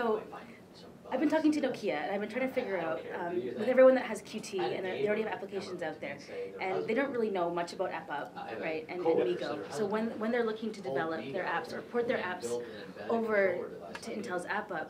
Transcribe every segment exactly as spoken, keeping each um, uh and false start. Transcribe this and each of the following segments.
So I've been talking to Nokia, and I've been trying to figure out, um, with everyone that has Qt, and they already have applications out there, and they don't really know much about AppUp, right, and, and MeeGo. So when, when they're looking to develop their apps or port their apps over to Intel's AppUp,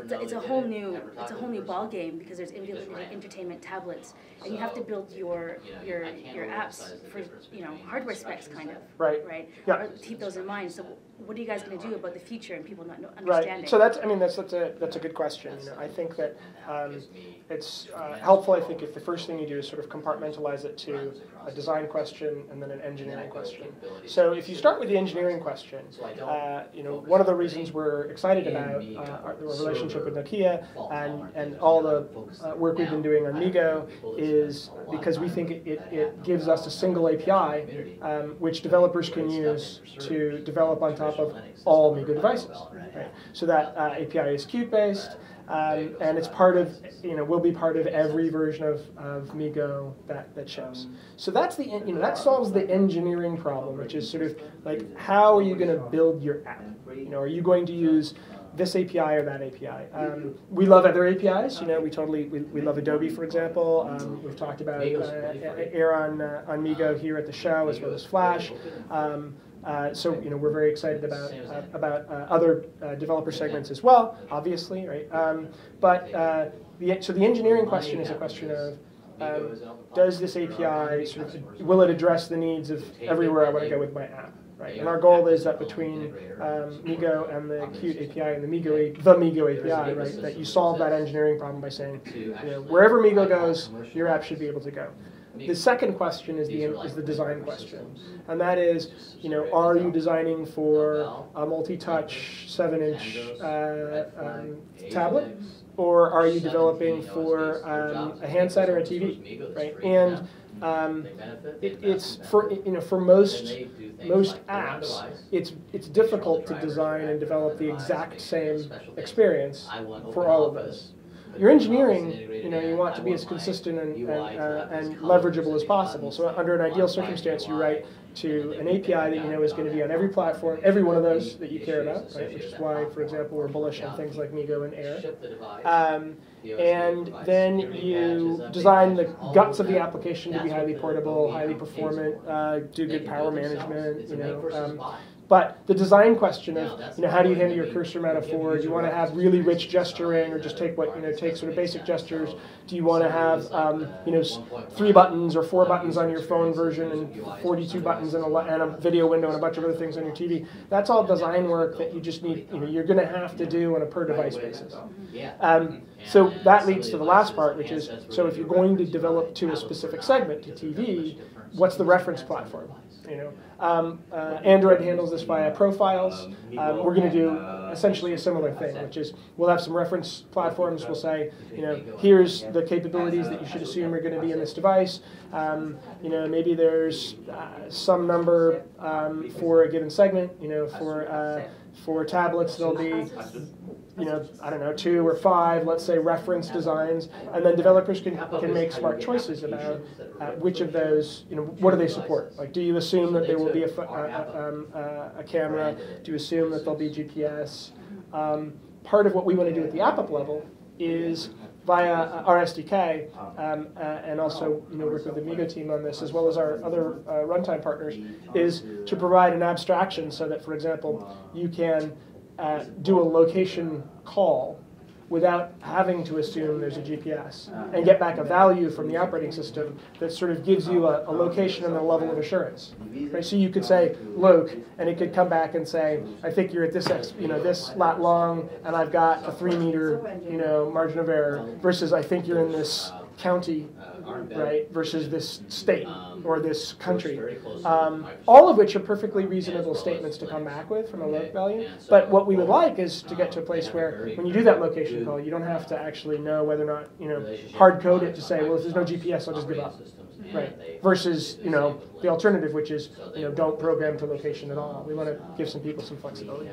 it's a, it's a whole new it's a whole new ball game, because there's entertainment tablets, and you have to build your your your apps for, you know, hardware specs, kind of, right? Right. Yeah. Or keep those in mind. So what are you guys going to do about the future and people not understanding? Right. So that's I mean that's that's a that's a good question. You know, I think that um, it's uh, helpful. I think if the first thing you do is sort of compartmentalize it to a design question and then an engineering question. So if you start with the engineering question, uh, you know, one of the reasons we're excited about uh, our relationship with Nokia and and all the uh, work we've been doing on MeeGo is because we think it, it, it gives us a single A P I um, which developers can use to develop on top of all MeeGo devices. Right? So that uh, A P I is Qt based. Um, and it's part of, you know, will be part of every version of, of MeeGo that, that ships. So that's the, you know, that solves the engineering problem, which is sort of like, how are you going to build your app? You know, are you going to use this A P I or that A P I? Um, we love other A P Is. You know, we totally we, we love Adobe, for example. Um, we've talked about uh, Air on uh, on MeeGo here at the show, as well as Flash. Um, Uh, so, you know, we're very excited about uh, about uh, other uh, developer segments as well, obviously, right? Um, but uh, the, so the engineering question is a question of um, does this A P I sort of, will it address the needs of everywhere I want to go with my app, right? And our goal is that between um, MeeGo and the Qt A P I and the MeeGo the MeeGo A P I, right, that you solve that engineering problem by saying, you know, wherever MeeGo goes, your app should be able to go. The second question is the is the design question, and that is, you know, are you designing for a multi-touch seven-inch uh, um, tablet, or are you developing for um, a handset or a T V, right? And um, it, it's for you know for most most apps, it's it's difficult to design and develop the exact same experience for all of us. Your engineering, you know, you want to be as consistent and, and, uh, and leverageable as possible. So under an ideal circumstance, you write to an A P I that you know is going to be on every platform, every one of those that you care about, right? Which is why, for example, we're bullish on things like MeeGo and Air. Um, and then you design the guts of the application to be highly portable, highly performant, uh, do good power management, you know. Um, But the design question of, you know, how do you handle your cursor metaphor? Do you want to have really rich gesturing, or just take what, you know, take sort of basic gestures? Do you want to have, um, you know, three buttons or four buttons on your phone version and forty-two buttons and a, and a video window and a bunch of other things on your T V? That's all design work that you just need, you know, you're going to have to do on a per-device basis. Um, so that leads to the last part, which is, so if you're going to develop to a specific segment, to T V, what's the reference platform? You know, um, uh, Android handles this via profiles. Um, we're going to do essentially a similar thing, which is we'll have some reference platforms. We'll say, you know, here's the capabilities that you should assume are going to be in this device. Um, you know, maybe there's uh, some number um, for a given segment. You know, for uh, for tablets, there'll be, you know, I don't know, two or five, let's say, reference designs, and then developers can, can make smart choices about uh, which of those, you know, what do they support? Like, do you assume that there will be a, uh, um, uh, a camera? Do you assume that there'll be G P S? Um, part of what we want to do at the AppUp level is via our S D K, um, uh, and also, you know, work with the MeeGo team on this, as well as our other uh, runtime partners, is to provide an abstraction so that, for example, you can Uh, do a location call without having to assume there's a G P S, and get back a value from the operating system that sort of gives you a, a location and a level of assurance. Right? So you could say "loc," and it could come back and say, "I think you're at this, ex you know, this lat long, and I've got a three-meter, you know, margin of error." Versus, "I think you're in this county," right? Versus "this state" or "this country." Um, all of which are perfectly reasonable statements to come back with from a loc value. But what we would like is to get to a place where, when you do that location call, you don't have to actually know whether or not, you know, hard code it to say, well, if there's no G P S, I'll just give up, right? Versus, you know, the alternative, which is, you know, don't program to location at all. We want to give some people some flexibility.